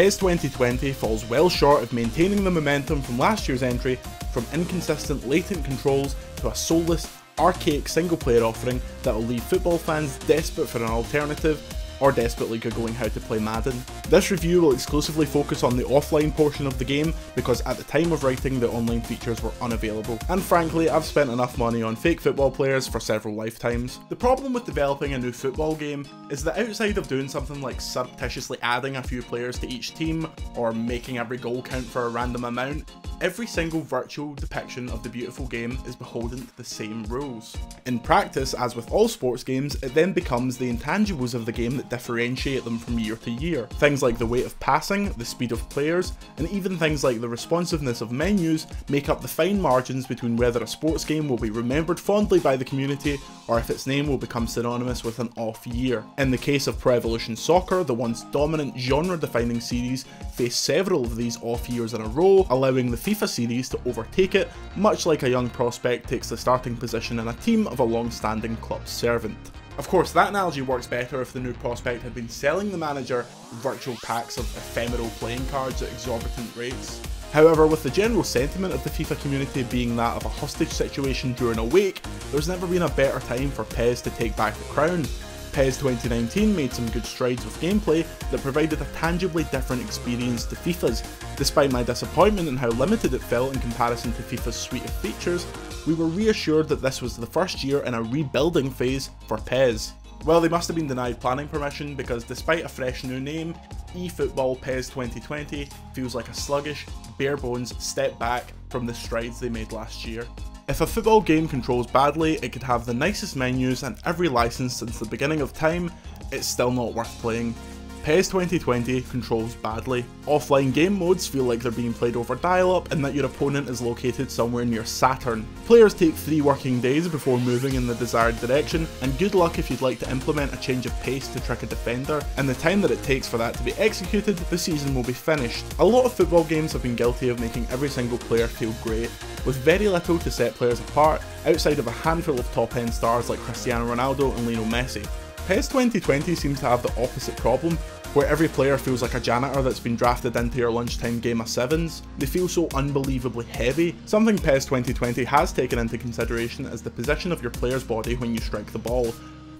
PES 2020 falls well short of maintaining the momentum from last year's entry, from inconsistent latent controls to a soulless, archaic single-player offering that will leave football fans desperate for an alternative, or desperately googling how to play Madden. This review will exclusively focus on the offline portion of the game, because at the time of writing the online features were unavailable, and frankly I've spent enough money on fake football players for several lifetimes. The problem with developing a new football game is that outside of doing something like surreptitiously adding a few players to each team, or making every goal count for a random amount, every single virtual depiction of the beautiful game is beholden to the same rules. In practice, as with all sports games, it then becomes the intangibles of the game that differentiate them from year to year. Things like the weight of passing, the speed of players, and even things like the responsiveness of menus make up the fine margins between whether a sports game will be remembered fondly by the community or if its name will become synonymous with an off year. In the case of Pro Evolution Soccer, the once dominant genre-defining series faced several of these off years in a row, allowing the FIFA series to overtake it, much like a young prospect takes the starting position in a team of a long-standing club servant. Of course, that analogy works better if the new prospect had been selling the manager virtual packs of ephemeral playing cards at exorbitant rates. However, with the general sentiment of the FIFA community being that of a hostage situation during a wake, there's never been a better time for PES to take back the crown. PES 2019 made some good strides with gameplay that provided a tangibly different experience to FIFA's. Despite my disappointment in how limited it felt in comparison to FIFA's suite of features, we were reassured that this was the first year in a rebuilding phase for PES. Well, they must have been denied planning permission, because despite a fresh new name, eFootball PES 2020 feels like a sluggish, bare-bones step back from the strides they made last year. If a football game controls badly, it could have the nicest menus and every license since the beginning of time, it's still not worth playing. PES 2020 controls badly. Offline game modes feel like they're being played over dial-up and that your opponent is located somewhere near Saturn. Players take 3 working days before moving in the desired direction, and good luck if you'd like to implement a change of pace to trick a defender. In the time that it takes for that to be executed, the season will be finished. A lot of football games have been guilty of making every single player feel great, with very little to set players apart outside of a handful of top-end stars like Cristiano Ronaldo and Lionel Messi. PES 2020 seems to have the opposite problem, where every player feels like a janitor that's been drafted into your lunchtime game of 7s. They feel so unbelievably heavy, something PES 2020 has taken into consideration is the position of your player's body when you strike the ball.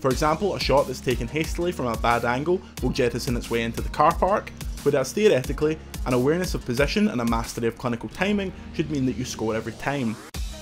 For example, a shot that's taken hastily from a bad angle will jettison its way into the car park, whereas theoretically, an awareness of position and a mastery of clinical timing should mean that you score every time.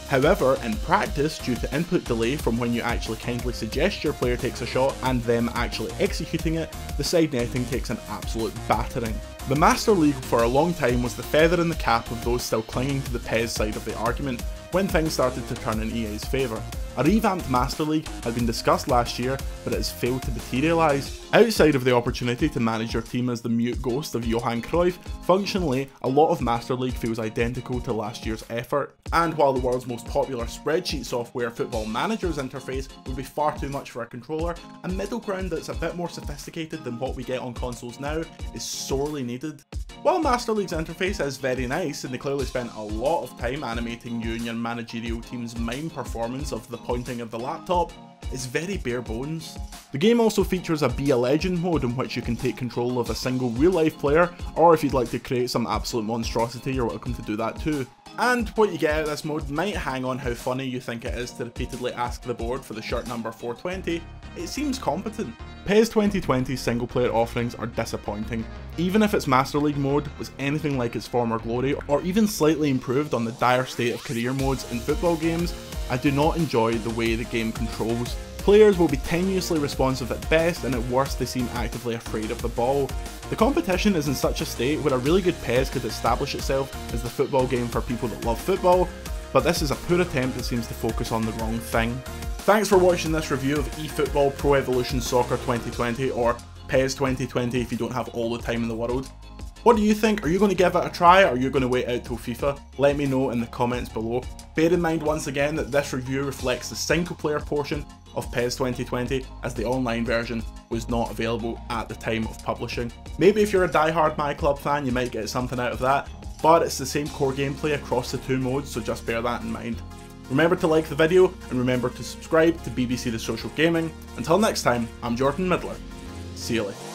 However, in practice, due to input delay from when you actually kindly suggest your player takes a shot and them actually executing it, the side netting takes an absolute battering. The Master League for a long time was the feather in the cap of those still clinging to the PES side of the argument, when things started to turn in EA's favour. A revamped Master League had been discussed last year, but it has failed to materialise. Outside of the opportunity to manage your team as the mute ghost of Johann Cruyff, functionally, a lot of Master League feels identical to last year's effort. And while the world's most popular spreadsheet software, Football Manager's interface, would be far too much for a controller, a middle ground that's a bit more sophisticated than what we get on consoles now is sorely needed. While Master League's interface is very nice, and they clearly spent a lot of time animating you and your managerial team's mime performance of the pointing of the laptop, it's very bare bones. The game also features a Be A Legend mode in which you can take control of a single real-life player, or if you'd like to create some absolute monstrosity, you're welcome to do that too. And what you get out of this mode might hang on how funny you think it is to repeatedly ask the board for the shirt number 420. It seems competent. PES 2020's single player offerings are disappointing. Even if its Master League mode was anything like its former glory, or even slightly improved on the dire state of career modes in football games, I do not enjoy the way the game controls. Players will be tenuously responsive at best, and at worst they seem actively afraid of the ball. The competition is in such a state where a really good PES could establish itself as the football game for people that love football, but this is a poor attempt that seems to focus on the wrong thing. Thanks for watching this review of eFootball Pro Evolution Soccer 2020, or PES 2020 if you don't have all the time in the world. What do you think? Are you going to give it a try, or are you going to wait out till FIFA? Let me know in the comments below. Bear in mind once again that this review reflects the single player portion of PES 2020, as the online version was not available at the time of publishing. Maybe if you're a diehard My Club fan you might get something out of that, but it's the same core gameplay across the 2 modes, so just bear that in mind. Remember to like the video, and remember to subscribe to BBC The Social Gaming. Until next time, I'm Jordan Middler. See you later.